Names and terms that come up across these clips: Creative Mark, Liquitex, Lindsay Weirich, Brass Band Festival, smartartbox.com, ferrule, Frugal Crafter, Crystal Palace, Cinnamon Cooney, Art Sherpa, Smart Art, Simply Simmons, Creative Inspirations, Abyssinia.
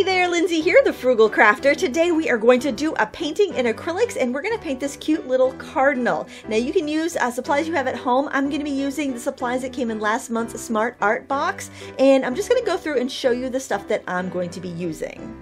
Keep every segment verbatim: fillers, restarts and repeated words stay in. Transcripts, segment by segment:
Hi there, Lindsay here, the Frugal Crafter. Today we are going to do a painting in acrylics and we're going to paint this cute little cardinal. Now you can use uh, supplies you have at home. I'm going to be using the supplies that came in last month's Smart Art box, and I'm just going to go through and show you the stuff that I'm going to be using.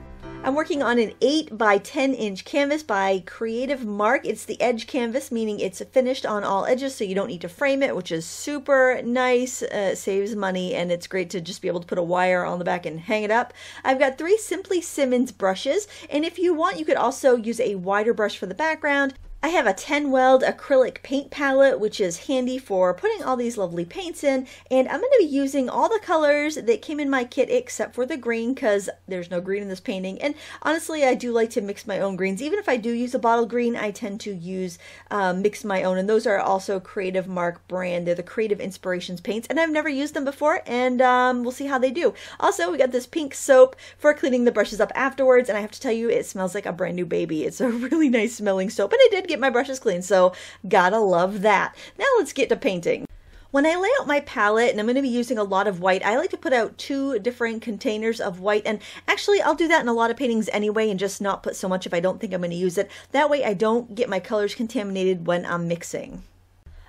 I'm working on an eight by ten inch canvas by Creative Mark. It's the edge canvas, meaning it's finished on all edges, so you don't need to frame it, which is super nice, uh, saves money, and it's great to just be able to put a wire on the back and hang it up. I've got three Simply Simmons brushes, and if you want, you could also use a wider brush for the background. I have a ten weld acrylic paint palette, which is handy for putting all these lovely paints in, and I'm going to be using all the colors that came in my kit except for the green, because there's no green in this painting. And honestly, I do like to mix my own greens. Even if I do use a bottle green, I tend to use uh, mix my own, and those are also Creative Mark brand. They're the Creative Inspirations paints, and I've never used them before, and um, we'll see how they do. Also, we got this pink soap for cleaning the brushes up afterwards, and I have to tell you, it smells like a brand new baby. It's a really nice smelling soap, and I did get my brushes clean, so gotta love that. Now let's get to painting. When I lay out my palette, and I'm going to be using a lot of white, I like to put out two different containers of white, and actually I'll do that in a lot of paintings anyway and just not put so much if I don't think I'm going to use it. That way I don't get my colors contaminated when I'm mixing.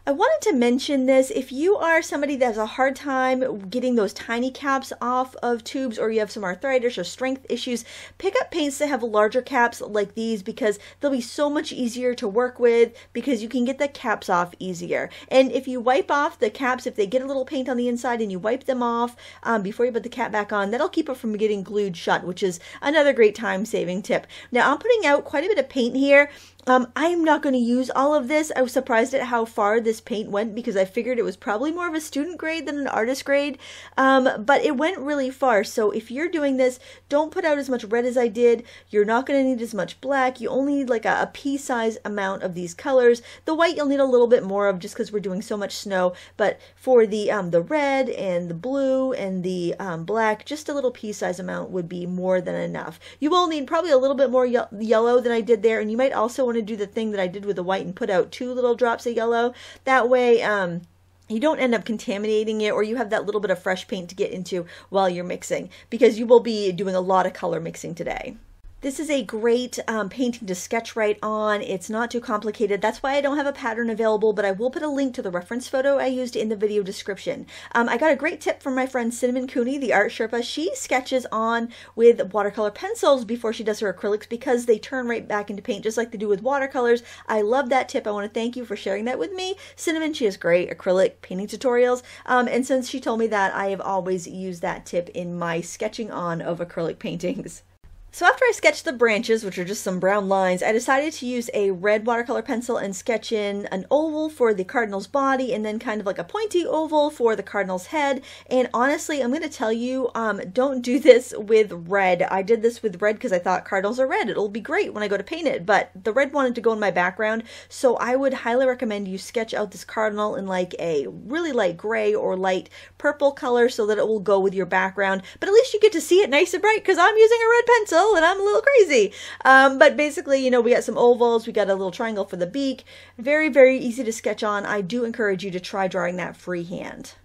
I wanted to mention this. If you are somebody that has a hard time getting those tiny caps off of tubes, or you have some arthritis or strength issues, pick up paints that have larger caps like these, because they'll be so much easier to work with because you can get the caps off easier. And if you wipe off the caps, if they get a little paint on the inside and you wipe them off um, before you put the cap back on, that'll keep it from getting glued shut, which is another great time-saving tip. Now I'm putting out quite a bit of paint here. Um, I'm not going to use all of this. I was surprised at how far this paint went, because I figured it was probably more of a student grade than an artist grade, um, but it went really far. So if you're doing this, don't put out as much red as I did. You're not going to need as much black. You only need like a, a pea size amount of these colors. The white you'll need a little bit more of, just because we're doing so much snow, but for the, um, the red and the blue and the um, black, just a little pea size amount would be more than enough. You will need probably a little bit more ye- yellow than I did there, and you might also want to do the thing that I did with the white and put out two little drops of yellow. That way um, you don't end up contaminating it, or you have that little bit of fresh paint to get into while you're mixing, because you will be doing a lot of color mixing today. This is a great um, painting to sketch right on. It's not too complicated. That's why I don't have a pattern available, but I will put a link to the reference photo I used in the video description. Um, I got a great tip from my friend Cinnamon Cooney, the Art Sherpa. She sketches on with watercolor pencils before she does her acrylics, because they turn right back into paint just like they do with watercolors. I love that tip. I want to thank you for sharing that with me. Cinnamon, she has great acrylic painting tutorials. Um, and since she told me that, I have always used that tip in my sketching on of acrylic paintings. So after I sketched the branches, which are just some brown lines, I decided to use a red watercolor pencil and sketch in an oval for the cardinal's body, and then kind of like a pointy oval for the cardinal's head. And honestly, I'm going to tell you, um, don't do this with red. I did this with red because I thought cardinals are red. It'll be great when I go to paint it, but the red wanted to go in my background. So I would highly recommend you sketch out this cardinal in like a really light gray or light purple color so that it will go with your background. But at least you get to see it nice and bright, because I'm using a red pencil and I'm a little crazy. Um, but basically, you know, we got some ovals, we got a little triangle for the beak. Very, very easy to sketch on. I do encourage you to try drawing that freehand.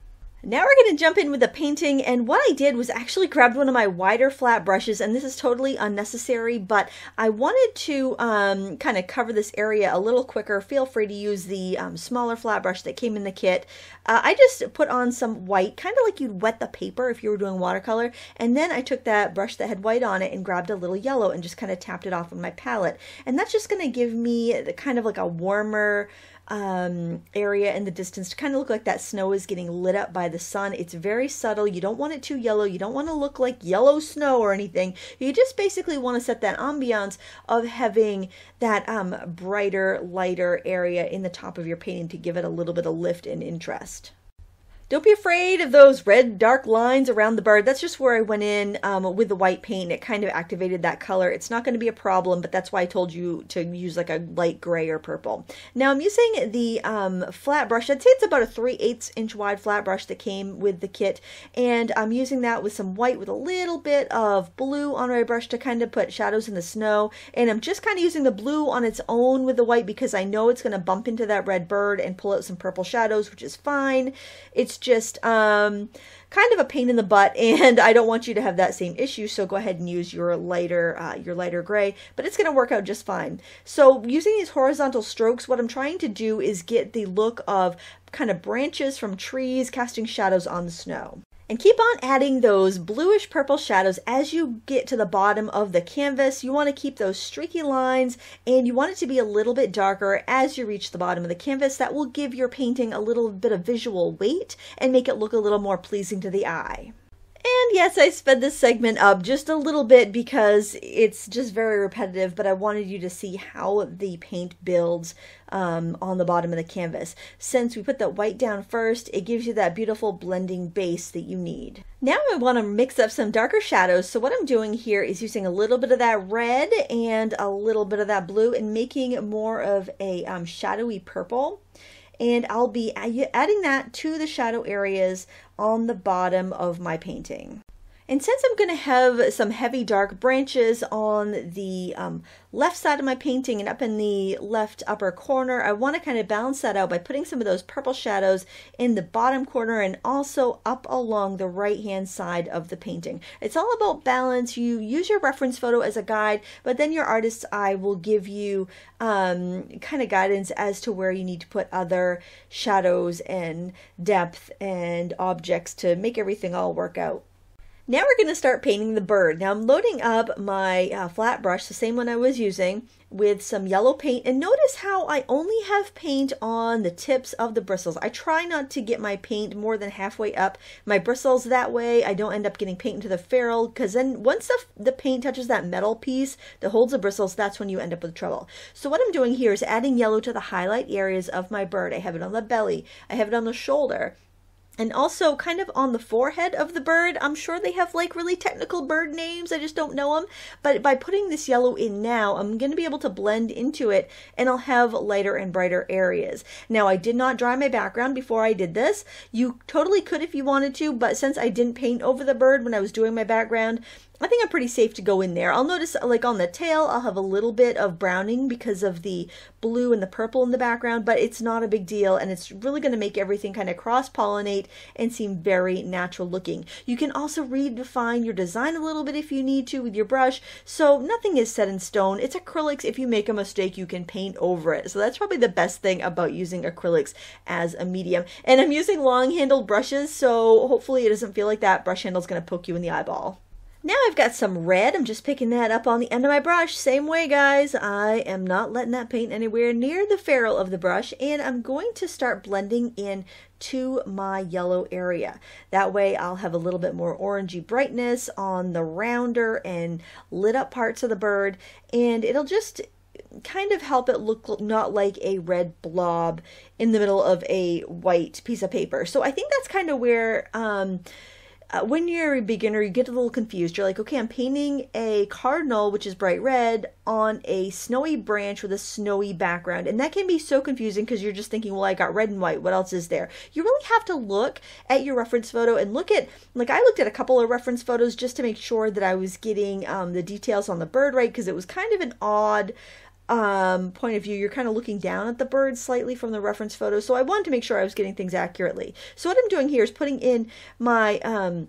Now we're going to jump in with the painting, and what I did was actually grabbed one of my wider flat brushes, and this is totally unnecessary, but I wanted to um, kind of cover this area a little quicker. Feel free to use the um, smaller flat brush that came in the kit. Uh, I just put on some white, kind of like you'd wet the paper if you were doing watercolor, and then I took that brush that had white on it and grabbed a little yellow and just kind of tapped it off on my palette. And that's just going to give me the kind of like a warmer um, area in the distance to kind of look like that snow is getting lit up by the sun. It's very subtle. You don't want it too yellow. You don't want to look like yellow snow or anything. You just basically want to set that ambiance of having that um, brighter, lighter area in the top of your painting to give it a little bit of lift and interest. Don't be afraid of those red dark lines around the bird. That's just where I went in um, with the white paint. It kind of activated that color. It's not going to be a problem, but that's why I told you to use like a light gray or purple. Now I'm using the um, flat brush. I'd say it's about a three eighths inch wide flat brush that came with the kit. And I'm using that with some white with a little bit of blue on my brush to kind of put shadows in the snow. And I'm just kind of using the blue on its own with the white, because I know it's going to bump into that red bird and pull out some purple shadows, which is fine. It's just um, kind of a pain in the butt, and I don't want you to have that same issue. So go ahead and use your lighter, uh, your lighter gray, but it's going to work out just fine. So using these horizontal strokes, what I'm trying to do is get the look of kind of branches from trees casting shadows on the snow. And keep on adding those bluish purple shadows as you get to the bottom of the canvas. You want to keep those streaky lines, and you want it to be a little bit darker as you reach the bottom of the canvas. That will give your painting a little bit of visual weight and make it look a little more pleasing to the eye. And yes, I sped this segment up just a little bit because it's just very repetitive, but I wanted you to see how the paint builds um, on the bottom of the canvas. Since we put that white down first, it gives you that beautiful blending base that you need. Now I want to mix up some darker shadows, so what I'm doing here is using a little bit of that red and a little bit of that blue and making more of a um, shadowy purple. And I'll be adding that to the shadow areas on the bottom of my painting. And since I'm going to have some heavy dark branches on the um, left side of my painting and up in the left upper corner, I want to kind of balance that out by putting some of those purple shadows in the bottom corner and also up along the right hand side of the painting. It's all about balance. You use your reference photo as a guide, but then your artist's eye will give you um, kind of guidance as to where you need to put other shadows and depth and objects to make everything all work out. Now we're going to start painting the bird. Now I'm loading up my uh, flat brush, the same one I was using, with some yellow paint. And notice how I only have paint on the tips of the bristles. I try not to get my paint more than halfway up my bristles. That way I don't end up getting paint into the ferrule, because then once the, the paint touches that metal piece that holds the bristles, that's when you end up with trouble. So what I'm doing here is adding yellow to the highlight areas of my bird. I have it on the belly. I have it on the shoulder. And also kind of on the forehead of the bird. I'm sure they have like really technical bird names. I just don't know them. But by putting this yellow in now, I'm going to be able to blend into it, and I'll have lighter and brighter areas. Now I did not dry my background before I did this. You totally could if you wanted to, but since I didn't paint over the bird when I was doing my background, I think I'm pretty safe to go in there. I'll notice like on the tail, I'll have a little bit of browning because of the blue and the purple in the background, but it's not a big deal, and it's really going to make everything kind of cross-pollinate and seem very natural looking. You can also redefine your design a little bit if you need to with your brush, so nothing is set in stone. It's acrylics. If you make a mistake, you can paint over it. So that's probably the best thing about using acrylics as a medium. And I'm using long-handled brushes, so hopefully it doesn't feel like that brush handle is going to poke you in the eyeball. Now I've got some red. I'm just picking that up on the end of my brush. Same way, guys. I am not letting that paint anywhere near the ferrule of the brush, and I'm going to start blending in to my yellow area. That way I'll have a little bit more orangey brightness on the rounder and lit up parts of the bird, and it'll just kind of help it look not like a red blob in the middle of a white piece of paper. So I think that's kind of where... Um, Uh, when you're a beginner, you get a little confused. You're like, okay, I'm painting a cardinal, which is bright red, on a snowy branch with a snowy background. And that can be so confusing because you're just thinking, well, I got red and white. What else is there? You really have to look at your reference photo and look at, like I looked at a couple of reference photos just to make sure that I was getting um, the details on the bird right, because it was kind of an odd um, point of view. You're kind of looking down at the bird slightly from the reference photo. So I wanted to make sure I was getting things accurately. So what I'm doing here is putting in my, um,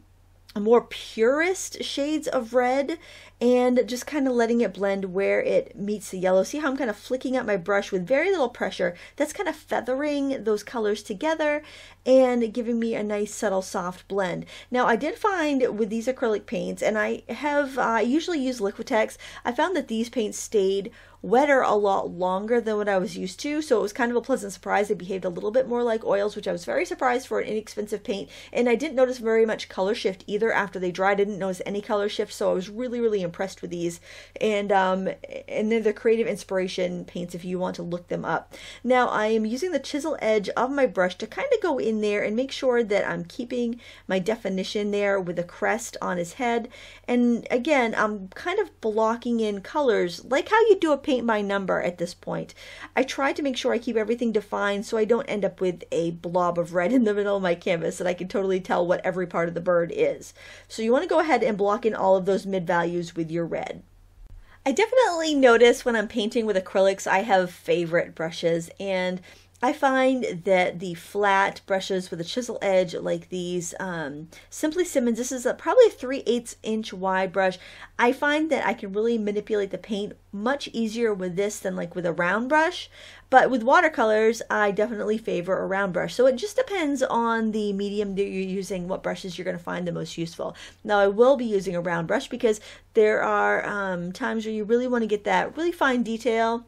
more purest shades of red and just kind of letting it blend where it meets the yellow. See how I'm kind of flicking up my brush with very little pressure? That's kind of feathering those colors together and giving me a nice subtle soft blend. Now I did find with these acrylic paints, and I have I uh, usually use Liquitex, I found that these paints stayed wetter a lot longer than what I was used to, so it was kind of a pleasant surprise. They behaved a little bit more like oils, which I was very surprised for an inexpensive paint, and I didn't notice very much color shift either after they dried. I didn't notice any color shift, so I was really really impressed with these, and um, and they're the Creative Inspiration paints if you want to look them up. Now I am using the chisel edge of my brush to kind of go in there and make sure that I'm keeping my definition there with a crest on his head, and again I'm kind of blocking in colors like how you do a paint by number at this point. I try to make sure I keep everything defined so I don't end up with a blob of red in the middle of my canvas that I can totally tell what every part of the bird is. So you want to go ahead and block in all of those mid values with your red. I definitely notice when I'm painting with acrylics I have favorite brushes, and I find that the flat brushes with a chisel edge like these um, Simply Simmons, this is a probably three eighths inch wide brush. I find that I can really manipulate the paint much easier with this than like with a round brush. But with watercolors, I definitely favor a round brush. So it just depends on the medium that you're using, what brushes you're going to find the most useful. Now I will be using a round brush because there are um, times where you really want to get that really fine detail,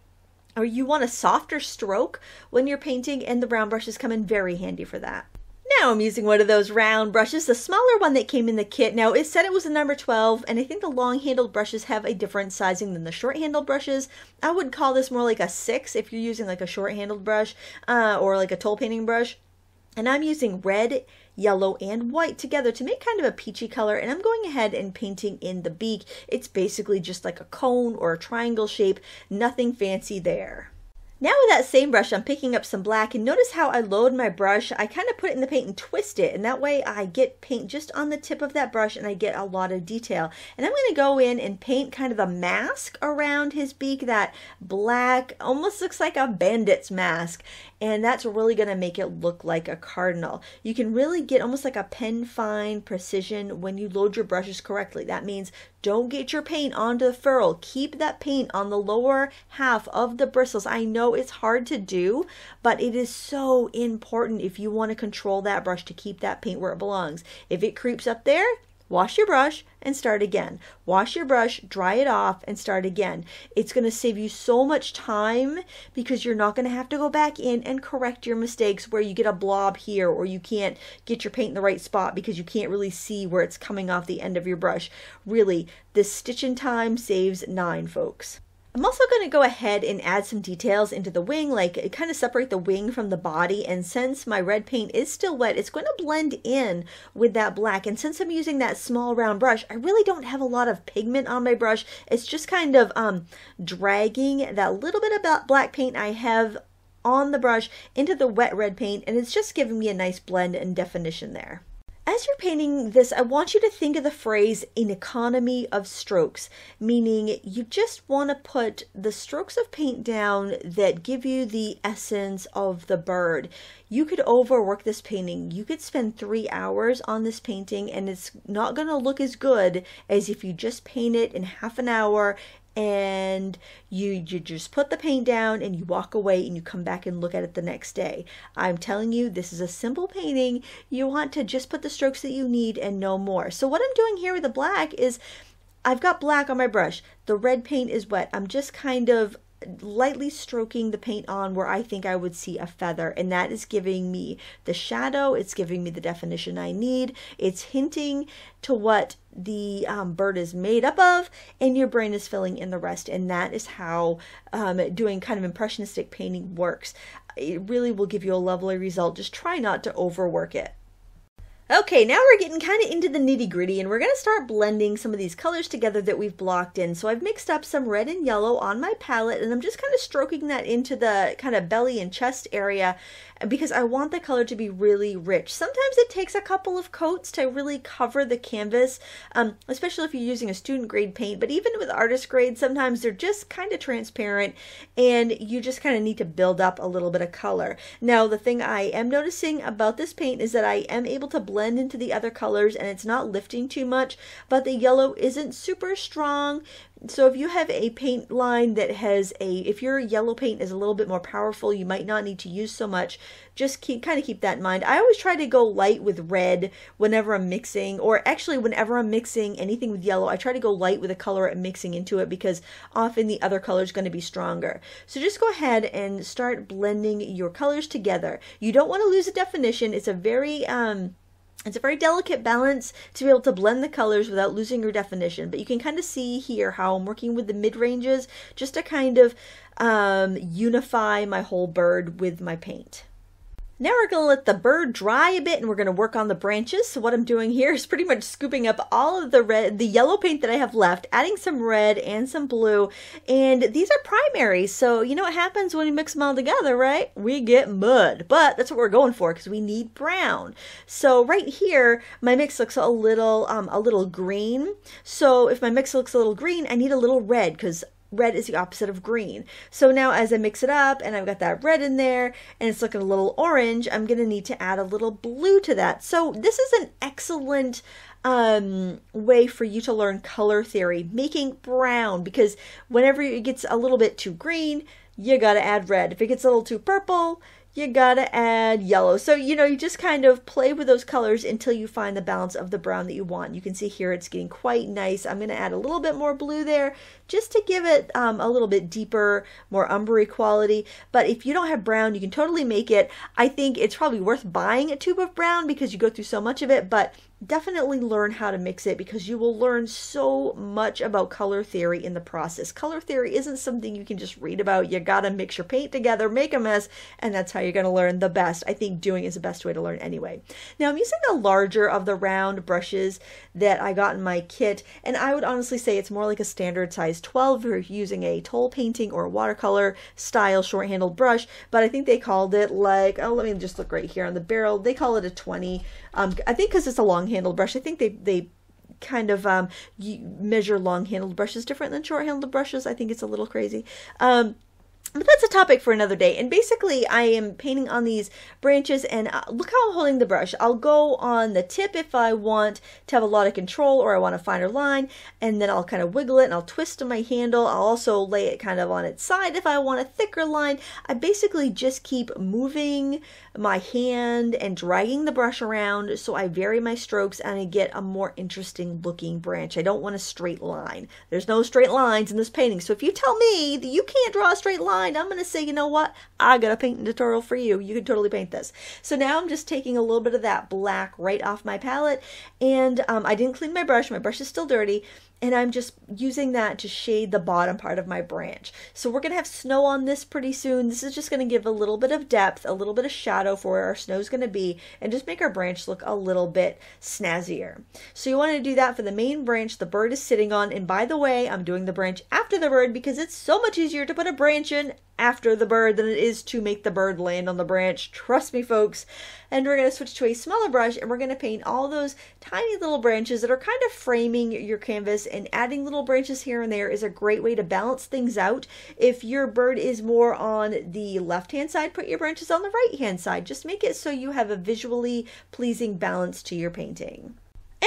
or you want a softer stroke when you're painting, and the round brushes come in very handy for that. Now I'm using one of those round brushes, the smaller one that came in the kit. Now it said it was a number twelve, and I think the long-handled brushes have a different sizing than the short-handled brushes. I would call this more like a six if you're using like a short-handled brush uh, or like a toll painting brush. And I'm using red, yellow, and white together to make kind of a peachy color, and I'm going ahead and painting in the beak. It's basically just like a cone or a triangle shape, nothing fancy there. Now with that same brush, I'm picking up some black, and notice how I load my brush. I kind of put it in the paint and twist it, and that way I get paint just on the tip of that brush and I get a lot of detail. And I'm going to go in and paint kind of a mask around his beak, that black, almost looks like a bandit's mask, and that's really going to make it look like a cardinal. You can really get almost like a pen fine precision when you load your brushes correctly. That means don't get your paint onto the ferrule. Keep that paint on the lower half of the bristles. I know it's hard to do, but it is so important if you want to control that brush to keep that paint where it belongs. If it creeps up there, wash your brush and start again. Wash your brush, dry it off, and start again. It's going to save you so much time because you're not going to have to go back in and correct your mistakes where you get a blob here or you can't get your paint in the right spot because you can't really see where it's coming off the end of your brush. Really, this stitching time saves nine, folks. I'm also going to go ahead and add some details into the wing, like kind of separate the wing from the body, and since my red paint is still wet, it's going to blend in with that black, and since I'm using that small round brush, I really don't have a lot of pigment on my brush. It's just kind of um, dragging that little bit of black paint I have on the brush into the wet red paint, and it's just giving me a nice blend and definition there. As you're painting this, I want you to think of the phrase an economy of strokes, meaning you just want to put the strokes of paint down that give you the essence of the bird. You could overwork this painting. You could spend three hours on this painting and it's not going to look as good as if you just paint it in half an hour and you, you just put the paint down and you walk away and you come back and look at it the next day. I'm telling you, this is a simple painting. You want to just put the strokes that you need and no more. So what I'm doing here with the black is I've got black on my brush. The red paint is wet. I'm just kind of lightly stroking the paint on where I think I would see a feather, and that is giving me the shadow. It's giving me the definition I need. It's hinting to what the um, bird is made up of, and your brain is filling in the rest, and that is how um, doing kind of impressionistic painting works. It really will give you a lovely result. Just try not to overwork it. Okay, now we're getting kind of into the nitty-gritty, and we're going to start blending some of these colors together that we've blocked in. So I've mixed up some red and yellow on my palette, and I'm just kind of stroking that into the kind of belly and chest area because I want the color to be really rich. Sometimes it takes a couple of coats to really cover the canvas, um, especially if you're using a student grade paint, but even with artist grade, sometimes they're just kind of transparent, and you just kind of need to build up a little bit of color. Now, the thing I am noticing about this paint is that I am able to blend blend into the other colors and it's not lifting too much, but the yellow isn't super strong. So if you have a paint line that has a, if your yellow paint is a little bit more powerful, you might not need to use so much. Just keep kind of keep that in mind. I always try to go light with red whenever I'm mixing, or actually whenever I'm mixing anything with yellow, I try to go light with the color I'm mixing into it because often the other color is going to be stronger. So just go ahead and start blending your colors together. You don't want to lose the definition. It's a very, um, It's a very delicate balance to be able to blend the colors without losing your definition, but you can kind of see here how I'm working with the mid-ranges just to kind of um, unify my whole bird with my paint. Now we're going to let the bird dry a bit and we're going to work on the branches. So what I'm doing here is pretty much scooping up all of the red, the yellow paint that I have left, adding some red and some blue. And these are primaries. So you know what happens when we mix them all together, right? We get mud, but that's what we're going for because we need brown. So right here, my mix looks a little, um, a little green. So if my mix looks a little green, I need a little red because red is the opposite of green. So now as I mix it up and I've got that red in there and it's looking a little orange, I'm going to need to add a little blue to that. So this is an excellent um, way for you to learn color theory, making brown, because whenever it gets a little bit too green, you got to add red. If it gets a little too purple, you gotta add yellow. So, you know, you just kind of play with those colors until you find the balance of the brown that you want. You can see here it's getting quite nice. I'm gonna add a little bit more blue there just to give it um, a little bit deeper, more umbery quality. But if you don't have brown, you can totally make it. I think it's probably worth buying a tube of brown because you go through so much of it, but definitely learn how to mix it because you will learn so much about color theory in the process. Color theory isn't something you can just read about. You gotta mix your paint together, make a mess, and that's how you're gonna learn the best. I think doing is the best way to learn anyway. Now I'm using the larger of the round brushes that I got in my kit, and I would honestly say it's more like a standard size twelve if you're using a toll painting or a watercolor style short handled brush, but I think they called it like, oh, let me just look right here on the barrel. They call it a twenty. Um, I think because it's a long handled brush, I think they, they kind of um, measure long handled brushes different than short handled brushes. I think it's a little crazy. Um, But that's a topic for another day. And basically I am painting on these branches, and look how I'm holding the brush. I'll go on the tip if I want to have a lot of control or I want a finer line, and then I'll kind of wiggle it and I'll twist my handle. I'll also lay it kind of on its side if I want a thicker line. I basically just keep moving my hand and dragging the brush around so I vary my strokes and I get a more interesting looking branch. I don't want a straight line. There's no straight lines in this painting. So if you tell me that you can't draw a straight line, I'm going to say, you know what? I got a painting tutorial for you. You can totally paint this. So now I'm just taking a little bit of that black right off my palette, and um, I didn't clean my brush. My brush is still dirty, and I'm just using that to shade the bottom part of my branch. So we're going to have snow on this pretty soon. This is just going to give a little bit of depth, a little bit of shadow for where our snow is going to be, and just make our branch look a little bit snazzier. So you want to do that for the main branch the bird is sitting on. And by the way, I'm doing the branch after the bird because it's so much easier to put a branch in after the bird than it is to make the bird land on the branch. Trust me, folks. And we're going to switch to a smaller brush, and we're going to paint all those tiny little branches that are kind of framing your canvas, and adding little branches here and there is a great way to balance things out. If your bird is more on the left-hand side, put your branches on the right-hand side. Just make it so you have a visually pleasing balance to your painting.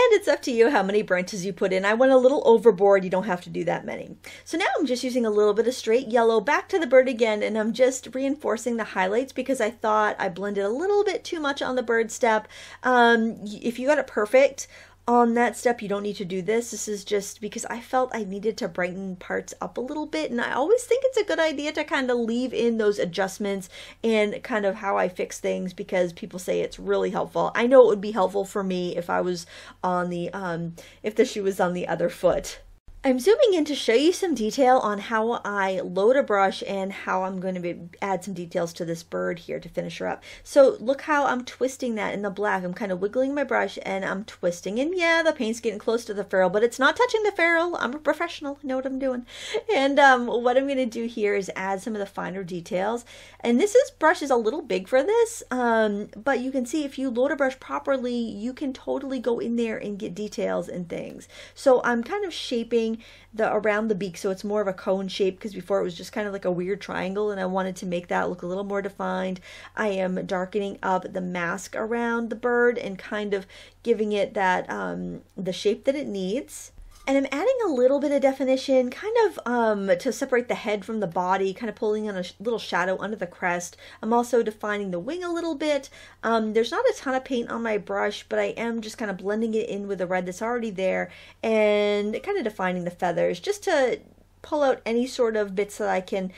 And it's up to you how many branches you put in. I went a little overboard. You don't have to do that many. So now I'm just using a little bit of straight yellow back to the bird again, and I'm just reinforcing the highlights because I thought I blended a little bit too much on the bird step. Um, if you got it perfect on that step, you don't need to do this. This is just because I felt I needed to brighten parts up a little bit. And I always think it's a good idea to kind of leave in those adjustments and kind of how I fix things, because people say it's really helpful. I know it would be helpful for me if I was on the, um, if the shoe was on the other foot. I'm zooming in to show you some detail on how I load a brush and how I'm going to be, add some details to this bird here to finish her up. So look how I'm twisting that in the black. I'm kind of wiggling my brush and I'm twisting, and yeah, the paint's getting close to the ferrule, but it's not touching the ferrule. I'm a professional. I know what I'm doing. And um, what I'm going to do here is add some of the finer details. And this is, brush is a little big for this, um, but you can see if you load a brush properly, you can totally go in there and get details and things. So I'm kind of shaping the around the beak, so it's more of a cone shape, because before it was just kind of like a weird triangle, and I wanted to make that look a little more defined. I am darkening up the mask around the bird and kind of giving it that um, the shape that it needs. And I'm adding a little bit of definition, kind of um, to separate the head from the body, kind of pulling in a sh little shadow under the crest. I'm also defining the wing a little bit. Um, there's not a ton of paint on my brush, but I am just kind of blending it in with the red that's already there, and kind of defining the feathers just to pull out any sort of bits that I can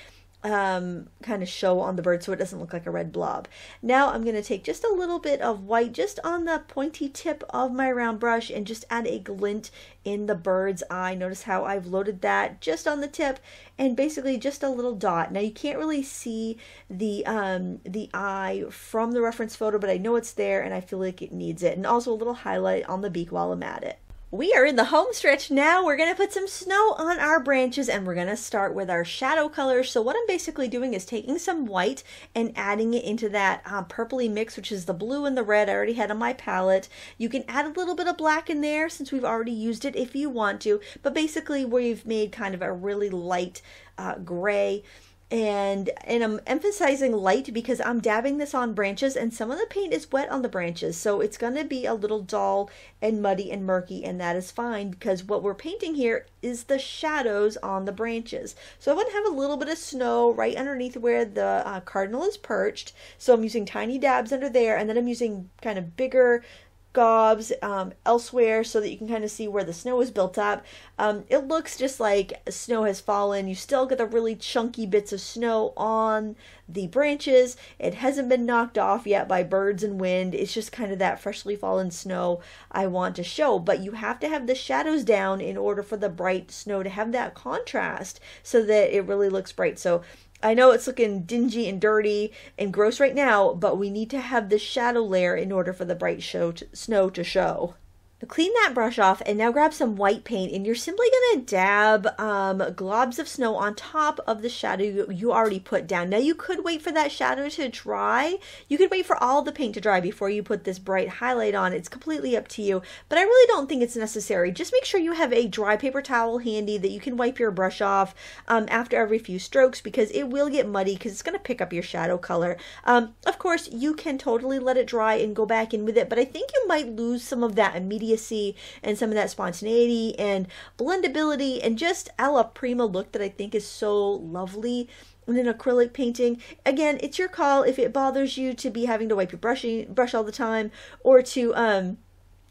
um, kind of show on the bird so it doesn't look like a red blob. Now I'm going to take just a little bit of white just on the pointy tip of my round brush and just add a glint in the bird's eye. Notice how I've loaded that just on the tip, and basically just a little dot. Now you can't really see the um, the eye from the reference photo, but I know it's there and I feel like it needs it. And also a little highlight on the beak while I'm at it. We are in the home stretch now. We're gonna put some snow on our branches, and we're gonna start with our shadow colors. So what I'm basically doing is taking some white and adding it into that uh, purpley mix, which is the blue and the red I already had on my palette. You can add a little bit of black in there since we've already used it if you want to, but basically we've made kind of a really light uh, gray. And, and I'm emphasizing light because I'm dabbing this on branches, and some of the paint is wet on the branches, so it's going to be a little dull and muddy and murky, and that is fine because what we're painting here is the shadows on the branches. So I want to have a little bit of snow right underneath where the uh, cardinal is perched, so I'm using tiny dabs under there, and then I'm using kind of bigger gobs um, elsewhere so that you can kind of see where the snow is built up. Um, it looks just like snow has fallen. You still get the really chunky bits of snow on the branches. It hasn't been knocked off yet by birds and wind. It's just kind of that freshly fallen snow I want to show, but you have to have the shadows down in order for the bright snow to have that contrast so that it really looks bright. So I know it's looking dingy and dirty and gross right now, but we need to have this shadow layer in order for the bright show to, snow to show. Now clean that brush off and now grab some white paint, and you're simply going to dab um, globs of snow on top of the shadow you, you already put down. Now you could wait for that shadow to dry. You could wait for all the paint to dry before you put this bright highlight on. It's completely up to you, but I really don't think it's necessary. Just make sure you have a dry paper towel handy that you can wipe your brush off um, after every few strokes, because it will get muddy because it's going to pick up your shadow color. Um, of course, you can totally let it dry and go back in with it, but I think you might lose some of that immediate and some of that spontaneity and blendability and just a la prima look that I think is so lovely in an acrylic painting. Again, it's your call if it bothers you to be having to wipe your brushing brush all the time, or to um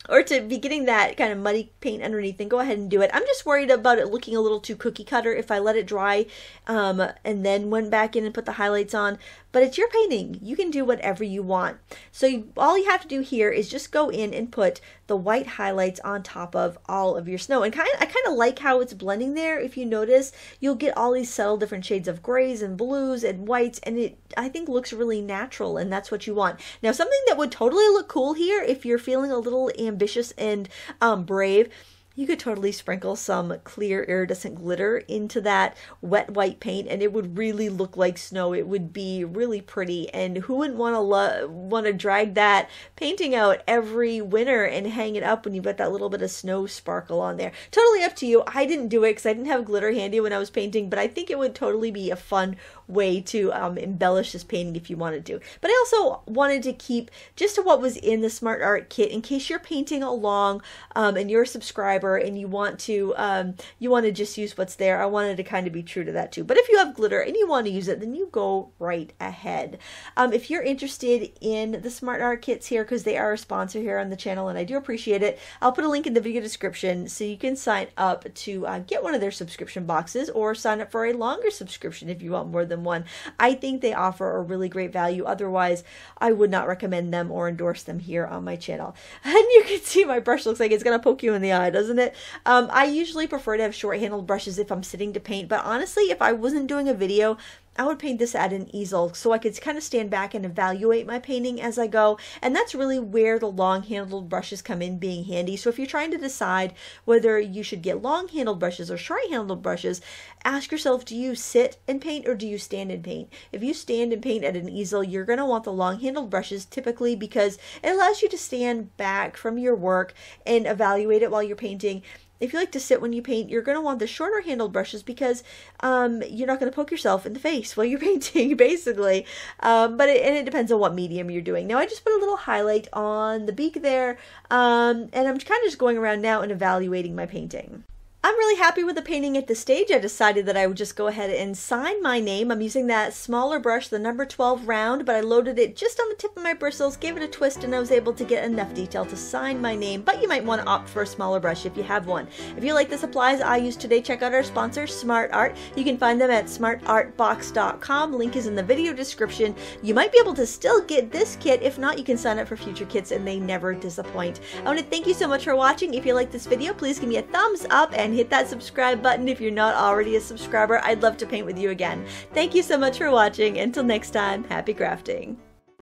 or to be getting that kind of muddy paint underneath, then go ahead and do it. I'm just worried about it looking a little too cookie cutter if I let it dry um, and then went back in and put the highlights on, but it's your painting. You can do whatever you want. So you, all you have to do here is just go in and put the white highlights on top of all of your snow. And kind of, I kind of like how it's blending there. If you notice, you'll get all these subtle different shades of grays and blues and whites, and it, I think, looks really natural, and that's what you want. Now, something that would totally look cool here, if you're feeling a little ambitious and um, brave, you could totally sprinkle some clear iridescent glitter into that wet white paint, and it would really look like snow. It would be really pretty, and who wouldn't want to want to drag that painting out every winter and hang it up when you've got that little bit of snow sparkle on there? Totally up to you. I didn't do it because I didn't have glitter handy when I was painting, but I think it would totally be a fun way to um, embellish this painting if you wanted to. But I also wanted to keep just to what was in the Smart Art kit in case you're painting along um, and you're a subscriber and you want to um, you want to just use what's there. I wanted to kind of be true to that too. But if you have glitter and you want to use it, then you go right ahead. Um, if you're interested in the Smart Art kits here, because they are a sponsor here on the channel and I do appreciate it, I'll put a link in the video description so you can sign up to uh, get one of their subscription boxes, or sign up for a longer subscription if you want more than one. I think they offer a really great value. Otherwise, I would not recommend them or endorse them here on my channel. And you can see my brush looks like it's going to poke you in the eye, doesn't it? It. Um, I usually prefer to have short-handled brushes if I'm sitting to paint, but honestly, if I wasn't doing a video, I would paint this at an easel so I could kind of stand back and evaluate my painting as I go, and that's really where the long-handled brushes come in being handy. So if you're trying to decide whether you should get long-handled brushes or short-handled brushes, ask yourself, do you sit and paint or do you stand and paint? If you stand and paint at an easel, you're going to want the long-handled brushes typically because it allows you to stand back from your work and evaluate it while you're painting. If you like to sit when you paint, you're going to want the shorter handled brushes because um, you're not going to poke yourself in the face while you're painting, basically. Um, but it, and it depends on what medium you're doing. Now, I just put a little highlight on the beak there, um, and I'm kind of just going around now and evaluating my painting. I'm really happy with the painting at this stage. I decided that I would just go ahead and sign my name. I'm using that smaller brush, the number twelve round, but I loaded it just on the tip of my bristles, gave it a twist, and I was able to get enough detail to sign my name, but you might want to opt for a smaller brush if you have one. If you like the supplies I used today, check out our sponsor, Smart Art. You can find them at smart art box dot com. Link is in the video description. You might be able to still get this kit. If not, you can sign up for future kits, and they never disappoint. I want to thank you so much for watching. If you like this video, please give me a thumbs up and And hit that subscribe button if you're not already a subscriber. I'd love to paint with you again. Thank you so much for watching. Until next time, happy crafting.